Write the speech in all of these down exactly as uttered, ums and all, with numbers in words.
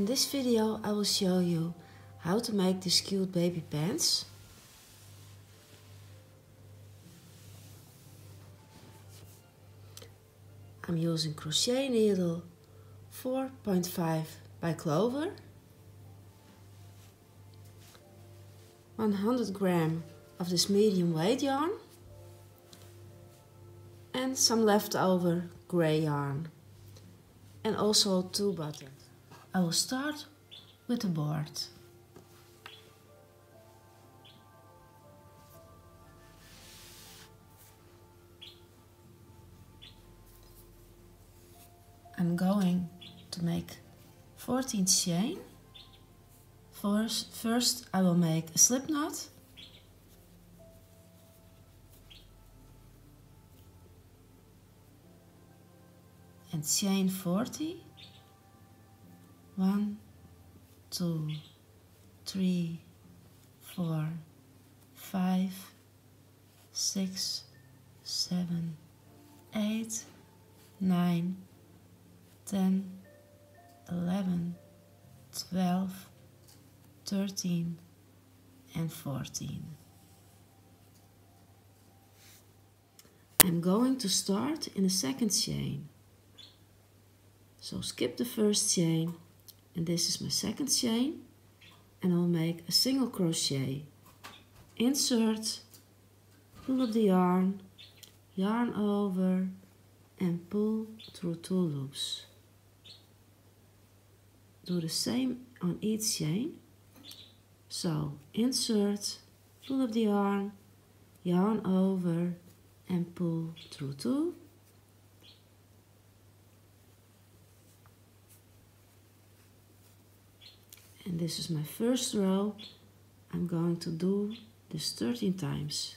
In this video I will show you how to make these cute baby pants. I'm using crochet needle four point five by Clover, one hundred gram of this medium weight yarn and some leftover grey yarn, and also two buttons. I will start with the board. I'm going to make fourteen chain. First, first I will make a slip knot. And chain forty. One, two, three, four, five, six, seven, eight, nine, ten, eleven, twelve, thirteen, and fourteen. I'm going to start in the second chain. So skip the first chain, and this is my second chain, and I'll make a single crochet. Insert, pull up the yarn, yarn over, and pull through two loops. Do the same on each chain. So insert, pull up the yarn, yarn over, and pull through two. And this is my first row. I'm going to do this thirteen times.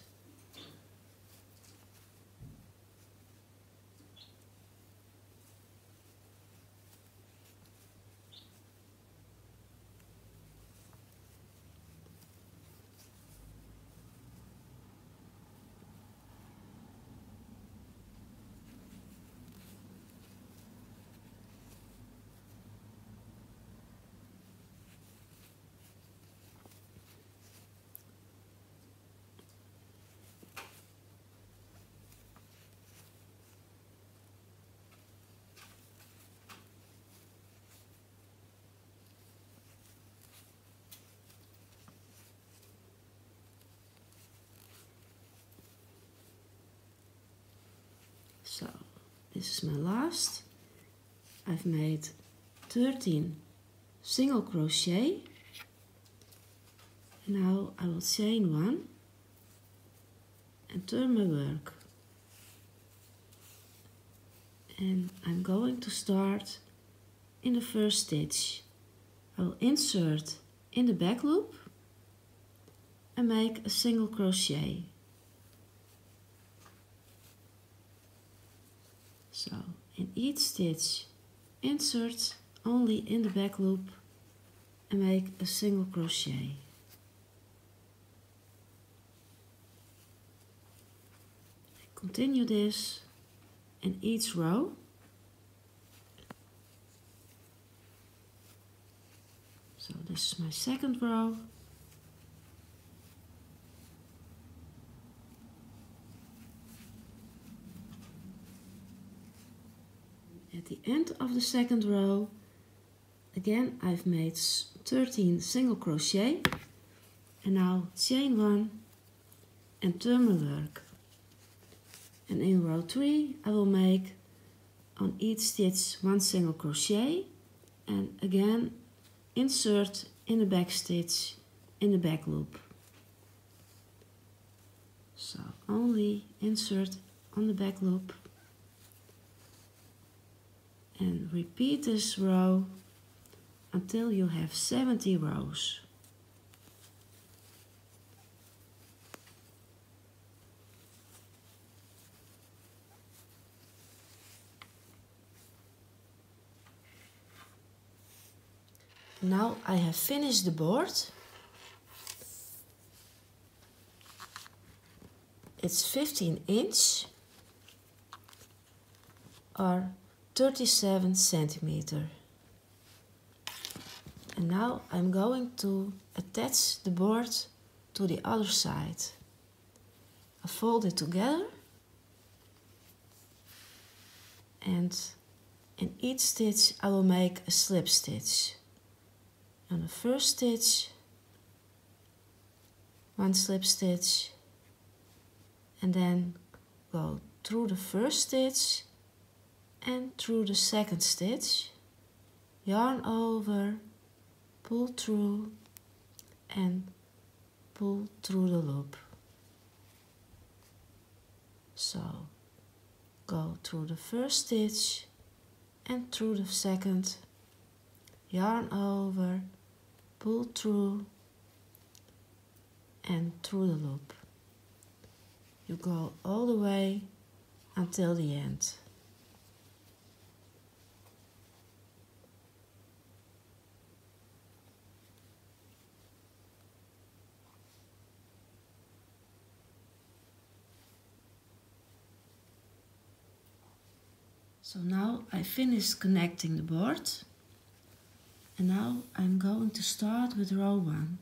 So this is my last. I've made thirteen single crochet. Now I will chain one and turn my work. And I'm going to start in the first stitch. I will insert in the back loop and make a single crochet. So in each stitch, insert only in the back loop and make a single crochet. Continue this in each row. So this is my second row. At the end of the second row, again I've made thirteen single crochet, and now chain one and turn my work. And in row three I will make on each stitch one single crochet, and again insert in the back stitch in the back loop. So only insert on the back loop. And repeat this row until you have seventy rows. Now I have finished the board. It's fifteen inch or thirty-seven centimeter. And now I'm going to attach the board to the other side. I fold it together, and in each stitch I will make a slip stitch. On the first stitch, one slip stitch, and then go through the first stitch and through the second stitch, yarn over, pull through, and pull through the loop. So go through the first stitch and through the second, yarn over, pull through, and through the loop. You go all the way until the end. So now I finished connecting the board, and now I'm going to start with row one.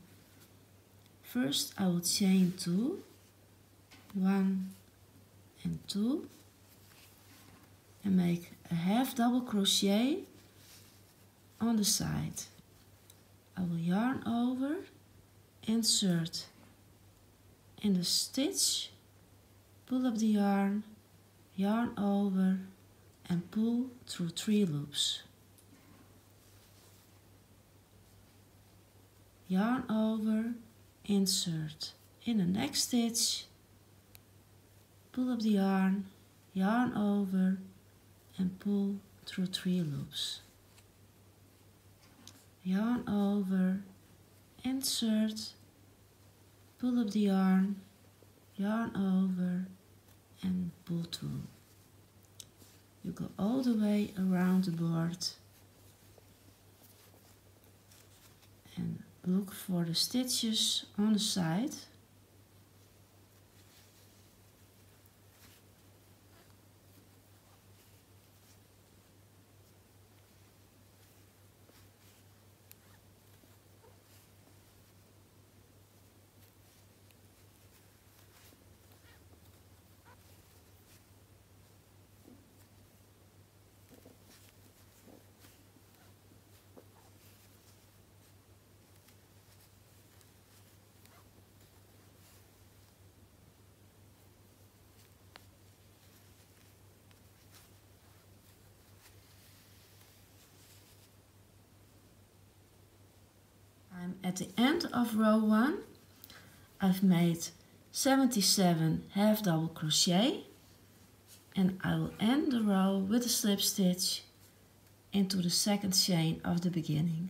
First I will chain two, one and two, and make a half double crochet on the side. I will yarn over, insert in the stitch, pull up the yarn, yarn over, and pull through three loops. Yarn over, insert in the next stitch, pull up the yarn, yarn over, and pull through three loops. Yarn over, insert, pull up the yarn, yarn over, and pull through. You go all the way around the board and look for the stitches on the side. At the end of row one, I've made seventy-seven half double crochet, and I will end the row with a slip stitch into the second chain of the beginning.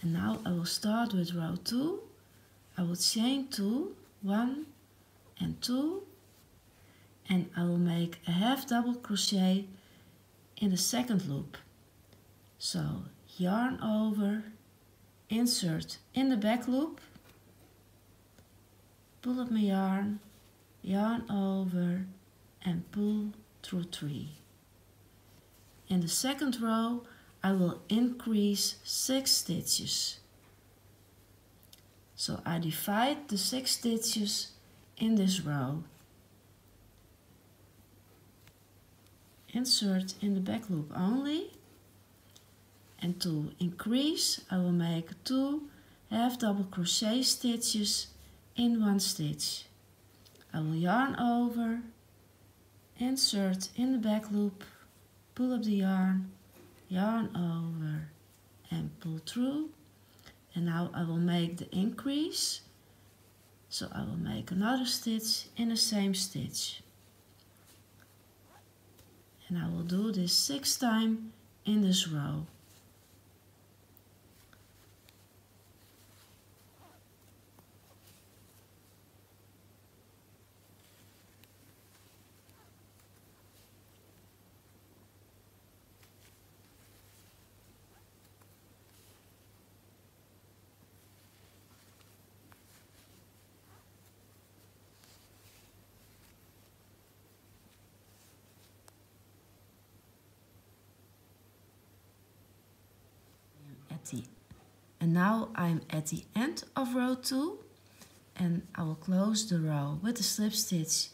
And now I will start with row two. I will chain two, one and two, and I will make a half double crochet in the second loop. So yarn over, insert in the back loop, pull up my yarn, yarn over, and pull through three. In the second row I will increase six stitches. So I divide the six stitches in this row. Insert in the back loop only, and to increase I will make two half double crochet stitches in one stitch. I will yarn over, insert in the back loop, pull up the yarn, yarn over, and pull through. And now I will make the increase, so I will make another stitch in the same stitch. And I will do this six times in this row. Etty. And now I'm at the end of row two, and I will close the row with a slip stitch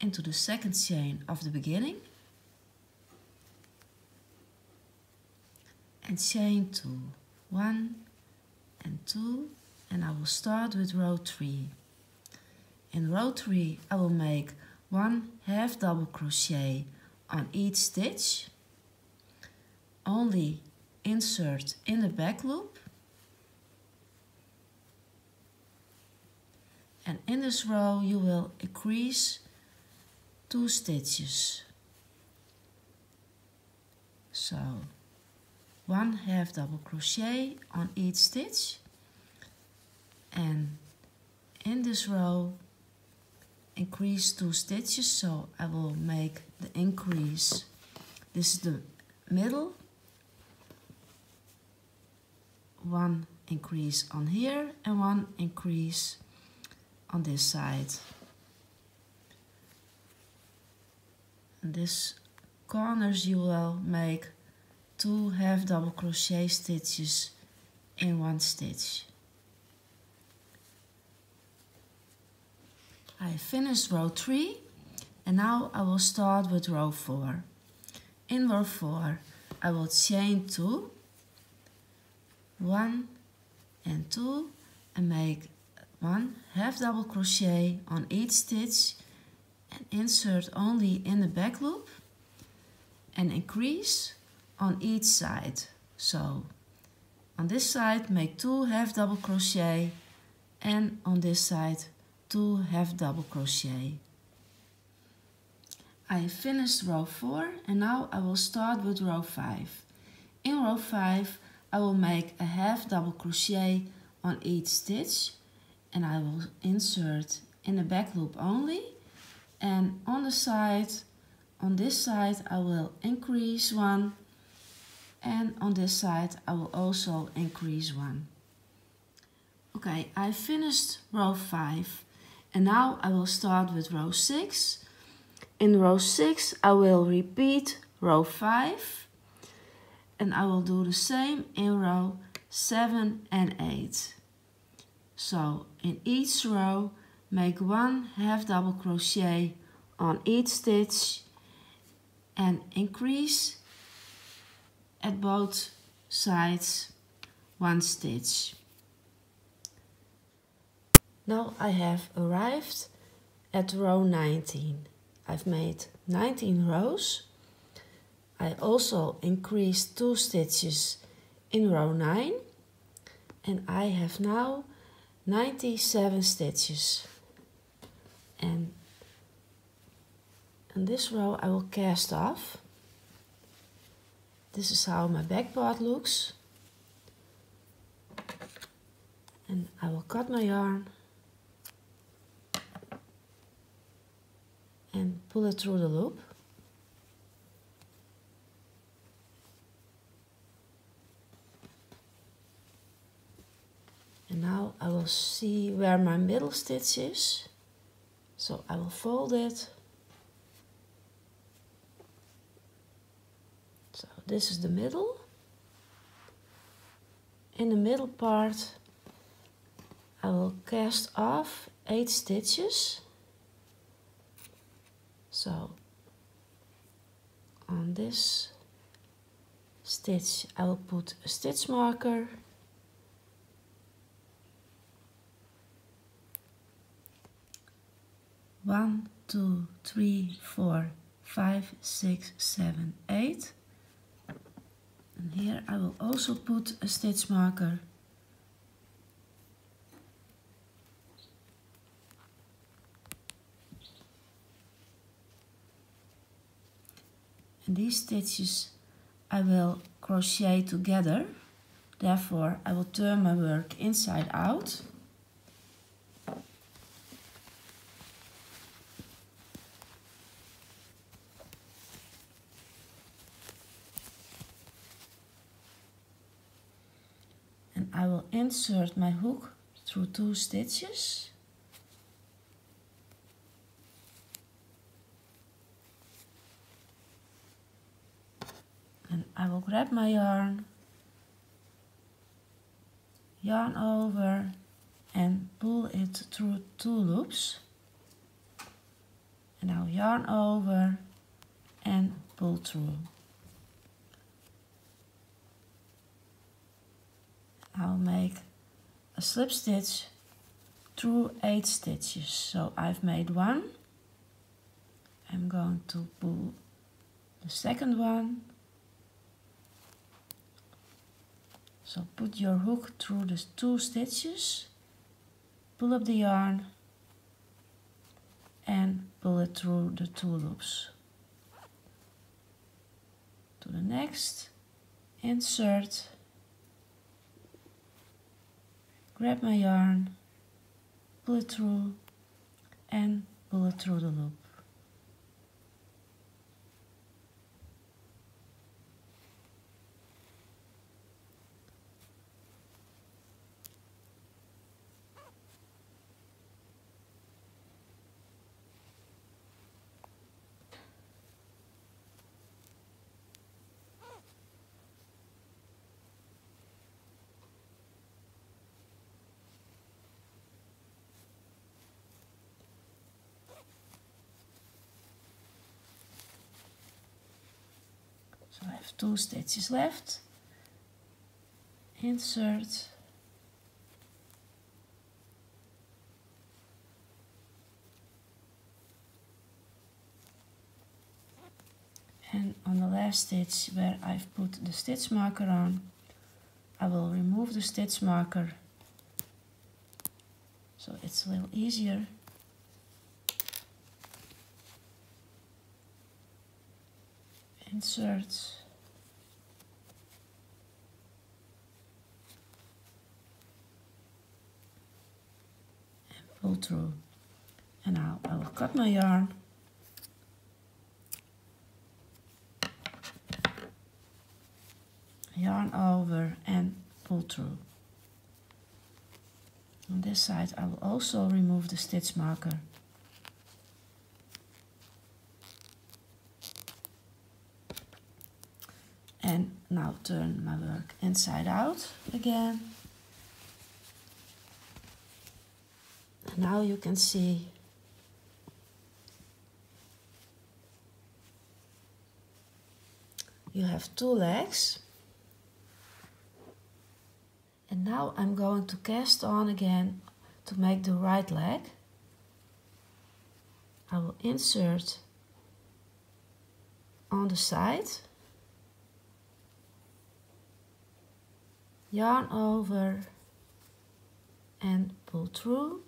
into the second chain of the beginning and chain two, one and two, and I will start with row three. In row three I will make one half double crochet on each stitch, only insert in the back loop, and in this row you will increase two stitches. So one half double crochet on each stitch, and in this row increase two stitches, so I will make the increase. This is the middle, one increase on here and one increase on this side. And these corners you will make two half double crochet stitches in one stitch. I finished row three, and now I will start with row four. In row four I will chain two, one and two, and make one half double crochet on each stitch and insert only in the back loop and increase on each side. So on this side make two half double crochet, and on this side two half double crochet. I finished row four, and now I will start with row five. In row five I will make a half double crochet on each stitch, and I will insert in the back loop only, and on the side, on this side I will increase one, and on this side I will also increase one. Okay, I finished row five, and now I will start with row six. In row six I will repeat row five, and I will do the same in row seven and eight. So in each row make one half double crochet on each stitch and increase at both sides one stitch. Now I have arrived at row nineteen. I've made nineteen rows. I also increased two stitches in row nine, and I have now ninety-seven stitches. And in this row I will cast off. This is how my back part looks, and I will cut my yarn and pull it through the loop. And now I will see where my middle stitch is, so I will fold it. So this is the middle. In the middle part I will cast off eight stitches. So on this stitch I will put a stitch marker, one, two, three, four, five, six, seven, eight. And here I will also put a stitch marker. And these stitches I will crochet together, therefore I will turn my work inside out. And I will insert my hook through two stitches. And I will grab my yarn yarn over and pull it through two loops. And now yarn over and pull through. I'll make a slip stitch through eight stitches. So I've made one. I'm going to pull the second one. So put your hook through the two stitches, pull up the yarn and pull it through the two loops. To the next, insert, grab my yarn, pull it through and pull it through the loop. So I have two stitches left, insert, and on the last stitch where I've put the stitch marker on, I will remove the stitch marker so it's a little easier. Insert, and pull through. And now I will cut my yarn yarn over and pull through. On this side I will also remove the stitch marker. And now turn my work inside out again. And now you can see you have two legs. And now I'm going to cast on again to make the right leg. I will insert on the side, yarn over and pull through,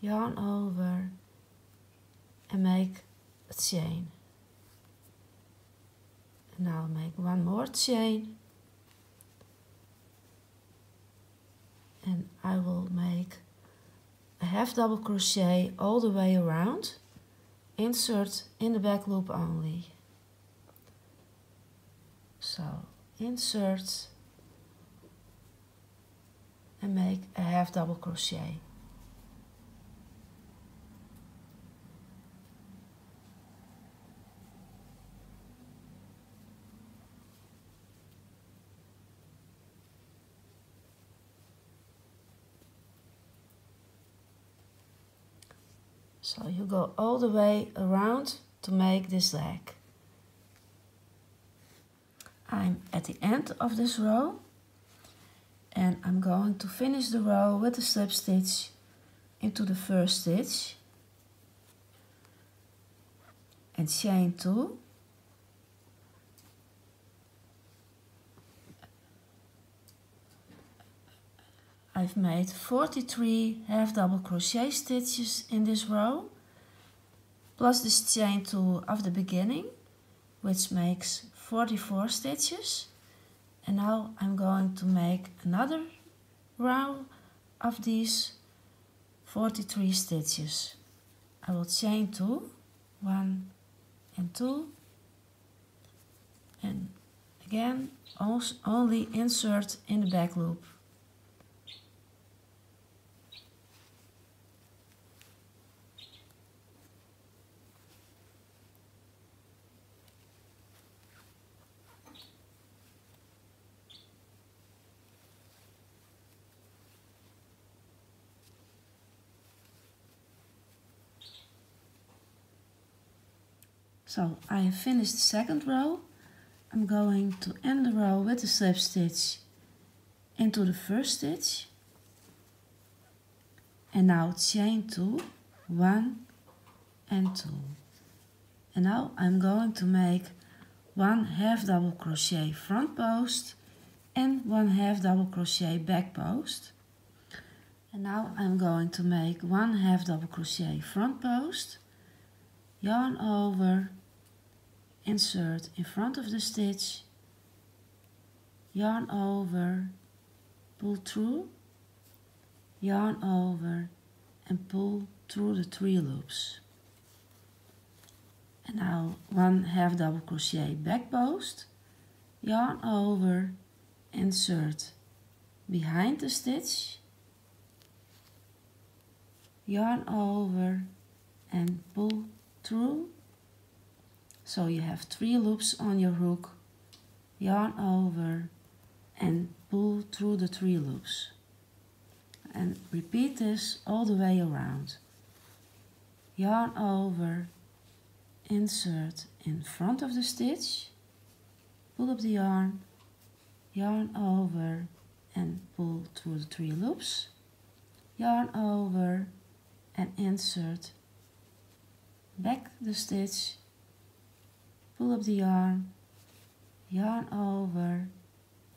yarn over and make a chain. And now make one more chain and I will make a half double crochet all the way around, insert in the back loop only. So insert and make a half double crochet. So you go all the way around to make this leg. I'm at the end of this row. And I'm going to finish the row with a slip stitch into the first stitch and chain two, I've made forty-three half double crochet stitches in this row, plus this chain two of the beginning, which makes forty-four stitches. And now I'm going to make another row of these forty-three stitches. I will chain two, one and two, and again only insert in the back loop. So I have finished the second row. I'm going to end the row with a slip stitch into the first stitch and now chain two, one and two. And now I'm going to make one half double crochet front post and one half double crochet back post. And now I'm going to make one half double crochet front post, yarn over, insert in front of the stitch, yarn over, pull through, yarn over and pull through the three loops. And now one half double crochet back post, yarn over, insert behind the stitch, yarn over and pull through. So you have three loops on your hook, yarn over and pull through the three loops. And repeat this all the way around. Yarn over, insert in front of the stitch, pull up the yarn, yarn over and pull through the three loops, yarn over and insert back the stitch, pull up the yarn, yarn over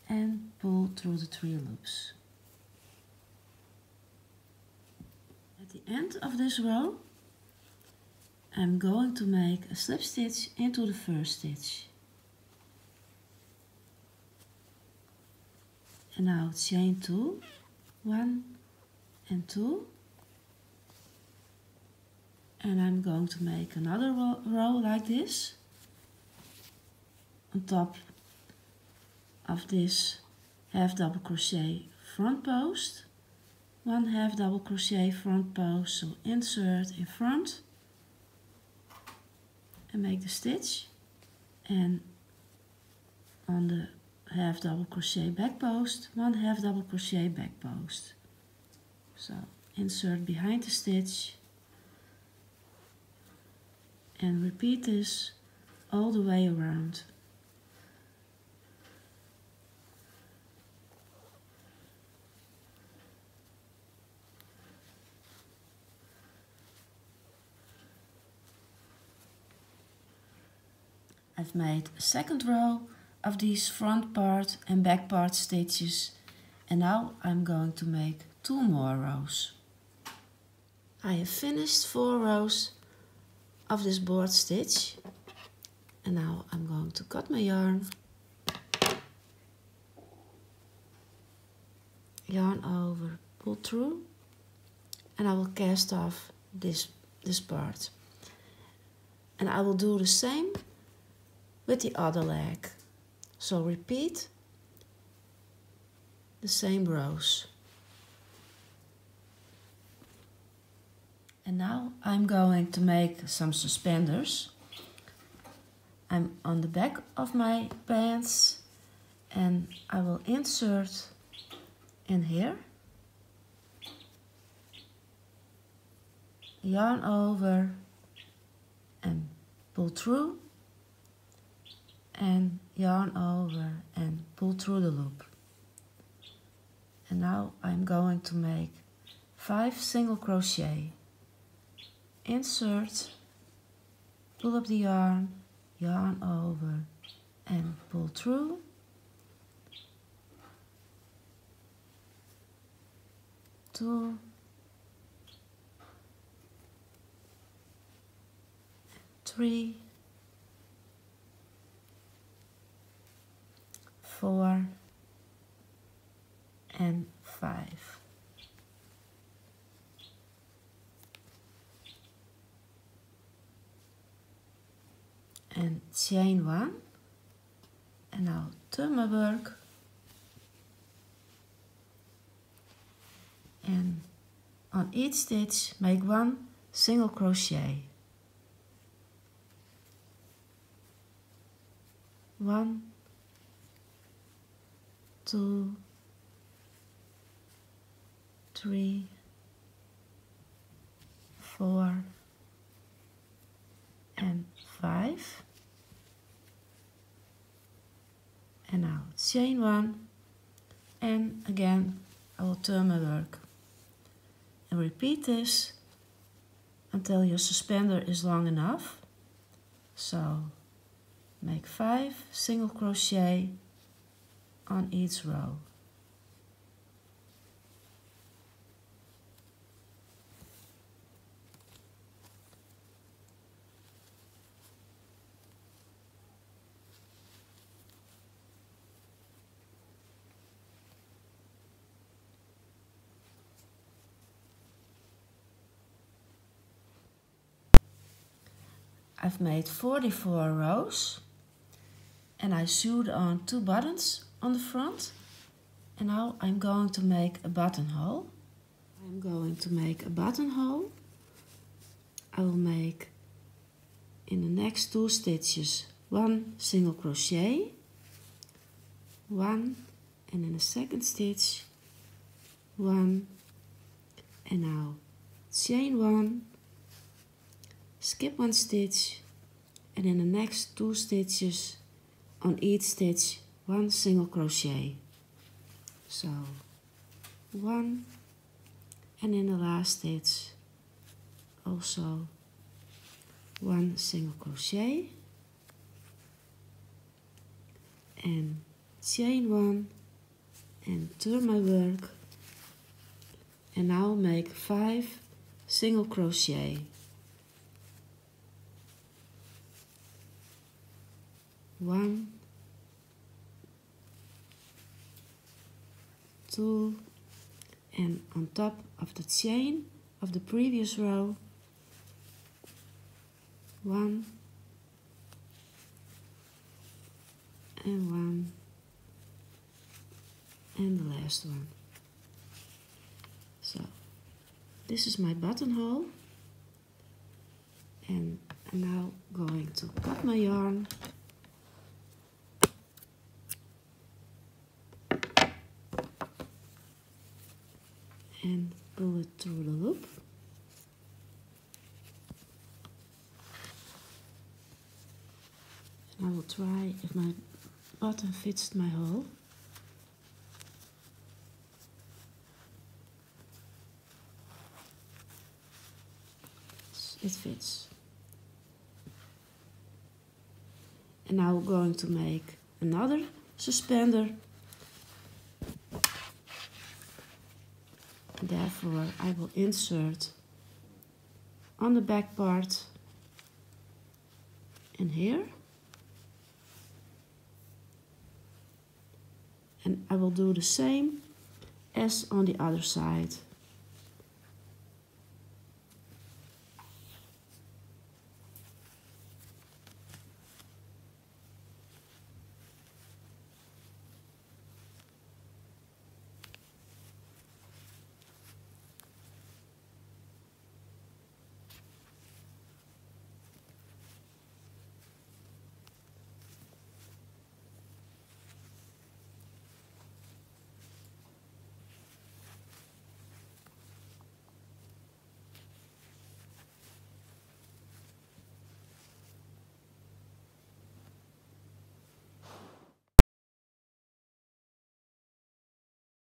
and pull through the three loops. At the end of this row, I'm going to make a slip stitch into the first stitch. And now chain two, one and two. And I'm going to make another row, row like this. On top of this half double crochet front post, one half double crochet front post, so insert in front and make the stitch, and on the half double crochet back post, one half double crochet back post, so insert behind the stitch, and repeat this all the way around. I've made a second row of these front part and back part stitches, and now I'm going to make two more rows. I have finished four rows of this board stitch, and now I'm going to cut my yarn, yarn over, pull through, and I will cast off this, this part. And I will do the same with the other leg. So repeat the same rows. And now I'm going to make some suspenders. I'm on the back of my pants and I will insert in here, yarn over and pull through, and yarn over and pull through the loop. And now I'm going to make five single crochet. Insert, pull up the yarn, yarn over and pull through. Two. Three. Four and five. And chain one, and now turn my work and on each stitch make one single crochet, one, two, three, four, and five, and now chain one, and again I will turn my work, and repeat this until your suspender is long enough. So make five single crochet on each row. I've made forty-four rows, and I sewed on two buttons on the front, and now I'm going to make a buttonhole. I'm going to make a buttonhole. I will make in the next two stitches one single crochet, one, and in the second stitch one, and now chain one, skip one stitch, and in the next two stitches on each stitch one single crochet. So one, and in the last stitch also one single crochet, and chain one, and turn my work, and now make five single crochet. One, two, and on top of the chain of the previous row, one, and one, and the last one. So this is my buttonhole, and I'm now going to cut my yarn. And pull it through the loop. And I will try if my button fits my hole. It fits. And now we're going to make another suspender. Therefore, I will insert on the back part and here, and I will do the same as on the other side.